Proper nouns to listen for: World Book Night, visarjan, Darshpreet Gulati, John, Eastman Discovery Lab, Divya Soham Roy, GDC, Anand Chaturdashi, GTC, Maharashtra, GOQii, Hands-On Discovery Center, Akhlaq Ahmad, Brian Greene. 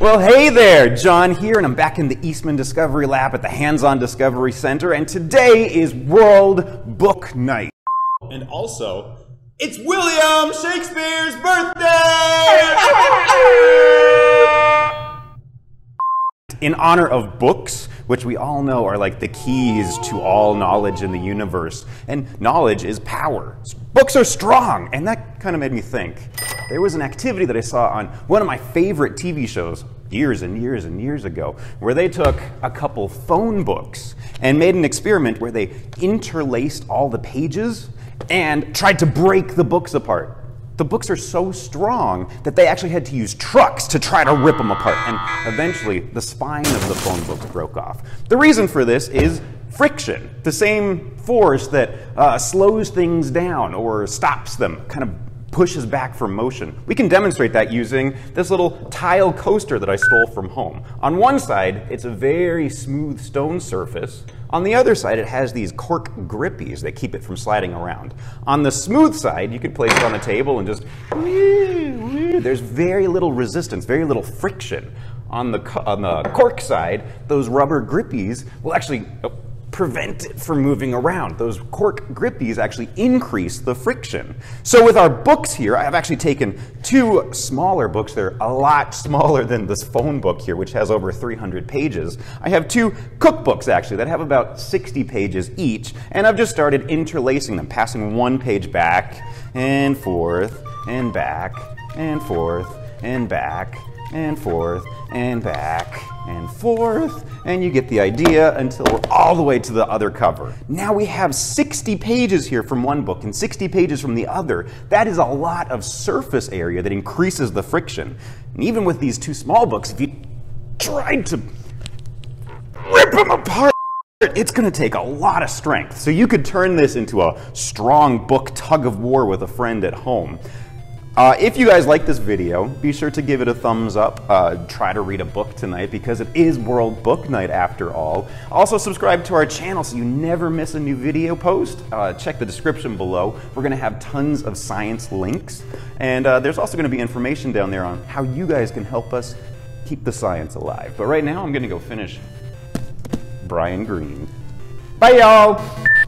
Well, hey there, John here, and I'm back in the Eastman Discovery Lab at the Hands-On Discovery Center, and today is World Book Night. And also, it's William Shakespeare's birthday! In honor of books, which we all know are like the keys to all knowledge in the universe, and knowledge is power. Books are strong, and that kind of made me think. There was an activity that I saw on one of my favorite TV shows years and years and years ago, where they took a couple phone books and made an experiment where they interlaced all the pages and tried to break the books apart. The books are so strong that they actually had to use trucks to try to rip them apart, and eventually the spine of the phone book broke off. The reason for this is friction, the same force that slows things down or stops them, kind of pushes back from motion. We can demonstrate that using this little tile coaster that I stole from home. On one side, it's a very smooth stone surface. On the other side, it has these cork grippies that keep it from sliding around. On the smooth side, you can place it on a table and just... There's very little resistance, very little friction. On the cork side, those rubber grippies will actually... prevent it from moving around. Those cork grippies actually increase the friction. So with our books here, I've actually taken two smaller books. They're a lot smaller than this phone book here, which has over 300 pages. I have two cookbooks, actually, that have about 60 pages each, and I've just started interlacing them, passing one page back and forth and back and forth and back and forth and back and forth, and you get the idea until we're all the way to the other cover. Now we have 60 pages here from one book and 60 pages from the other. That is a lot of surface area that increases the friction. And even with these two small books, if you tried to rip them apart, it's going to take a lot of strength. So you could turn this into a strong book tug of war with a friend at home. If you guys like this video, be sure to give it a thumbs up. Try to read a book tonight because it is World Book Night after all. Also subscribe to our channel so you never miss a new video post. Check the description below. We're going to have tons of science links. And there's also going to be information down there on how you guys can help us keep the science alive. But right now I'm going to go finish Brian Greene. Bye y'all!